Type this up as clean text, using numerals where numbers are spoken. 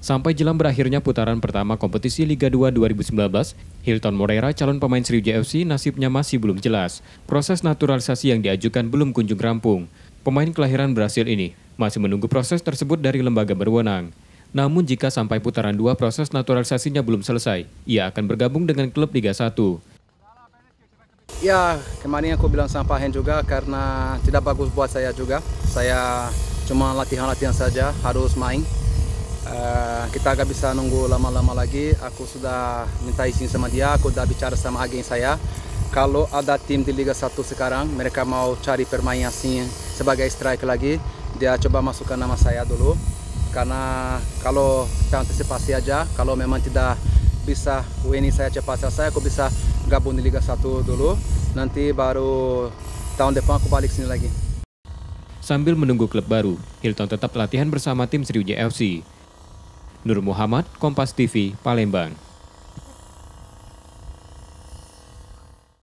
Sampai jelang berakhirnya putaran pertama kompetisi Liga 2 2019, Hilton Moreira, calon pemain Sriwijaya FC, nasibnya masih belum jelas. Proses naturalisasi yang diajukan belum kunjung rampung. Pemain kelahiran Brasil ini masih menunggu proses tersebut dari lembaga berwenang. Namun jika sampai putaran 2 proses naturalisasinya belum selesai, ia akan bergabung dengan klub Liga 1. Ya, kemarin aku bilang sama Pahin juga karena tidak bagus buat saya juga. Saya cuma latihan-latihan saja, harus main. Kita agak bisa nunggu lama-lama lagi. Aku sudah minta izin sama dia, aku sudah bicara sama agen saya. Kalau ada tim di Liga 1 sekarang, mereka mau cari pemain asing sebagai striker lagi, dia coba masukkan nama saya dulu. Karena kalau kita antisipasi aja, kalau memang tidak bisa ini saya cepat selesai, aku bisa gabung di Liga 1 dulu. Nanti baru tahun depan aku balik sini lagi. Sambil menunggu klub baru, Hilton tetap latihan bersama tim Sriwijaya FC. Nur Muhammad, Kompas TV, Palembang.